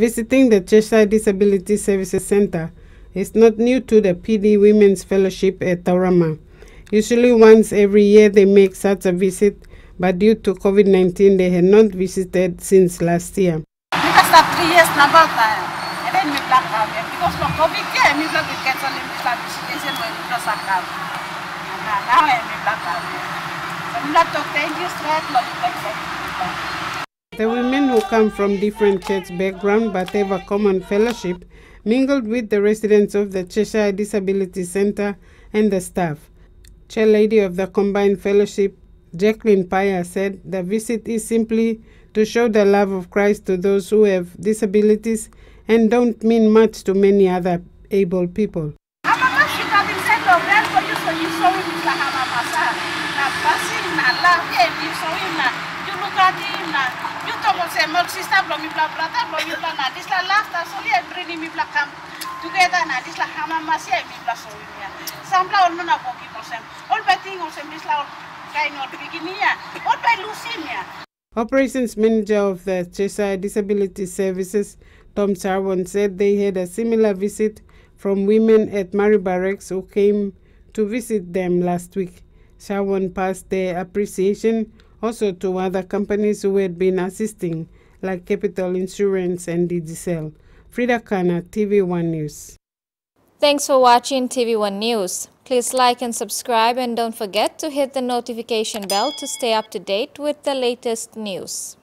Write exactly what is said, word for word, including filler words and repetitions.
Visiting the Cheshire Disability Services Centre is not new to the P D Women's Fellowship at Taurama. Usually once every year they make such a visit, but due to COVID nineteen they had not visited since last year. Because of three years number time, and then we black out because for COVID, yeah, we black with cancel and we start visitation when we cross our house. Now we black out. So we not talk ten years straight, not exactly. The women who come from different church backgrounds but have a common fellowship mingled with the residents of the Cheshire Disability Centre and the staff. Chairlady of the combined fellowship, Jacqueline Pyer, said the visit is simply to show the love of Christ to those who have disabilities and don't mean much to many other able people. Operations Manager of the Cheshire Disability Services, Tom Charwon, said they had a similar visit from women at Mary Barracks who came to visit them last week. Charwon passed their appreciation also to other companies who had been assisting, like Capital Insurance and Digicel. Frida Kahna, T V One News. Thanks for watching T V One News. Please like and subscribe, and don't forget to hit the notification bell to stay up to date with the latest news.